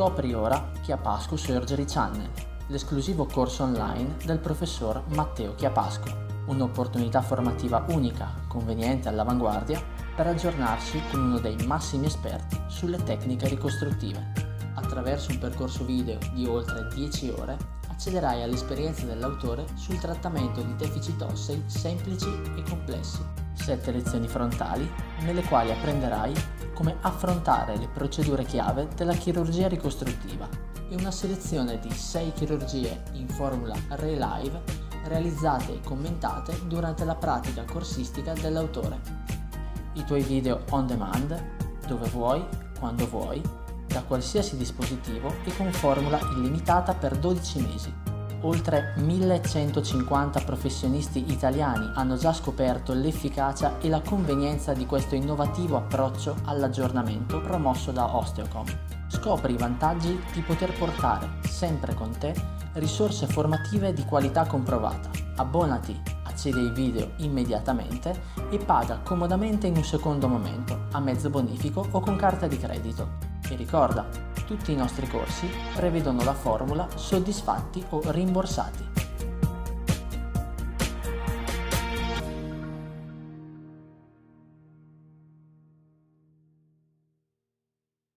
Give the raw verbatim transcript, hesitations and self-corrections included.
Scopri ora Chiapasco Surgery Channel, l'esclusivo corso online del professor Matteo Chiapasco, un'opportunità formativa unica, conveniente, all'avanguardia, per aggiornarsi con uno dei massimi esperti sulle tecniche ricostruttive. Attraverso un percorso video di oltre dieci ore accederai all'esperienza dell'autore sul trattamento di deficit ossei semplici e complessi, sette lezioni frontali nelle quali apprenderai come affrontare le procedure chiave della chirurgia ricostruttiva e una selezione di sei chirurgie in formula ReLive realizzate e commentate durante la pratica corsistica dell'autore. I tuoi video on demand, dove vuoi, quando vuoi, da qualsiasi dispositivo e con formula illimitata per dodici mesi. Oltre millecentocinquanta professionisti italiani hanno già scoperto l'efficacia e la convenienza di questo innovativo approccio all'aggiornamento promosso da Osteocom. Scopri i vantaggi di poter portare sempre con te risorse formative di qualità comprovata. Abbonati, accedi ai video immediatamente e paga comodamente in un secondo momento, a mezzo bonifico o con carta di credito. E ricorda, tutti i nostri corsi prevedono la formula soddisfatti o rimborsati.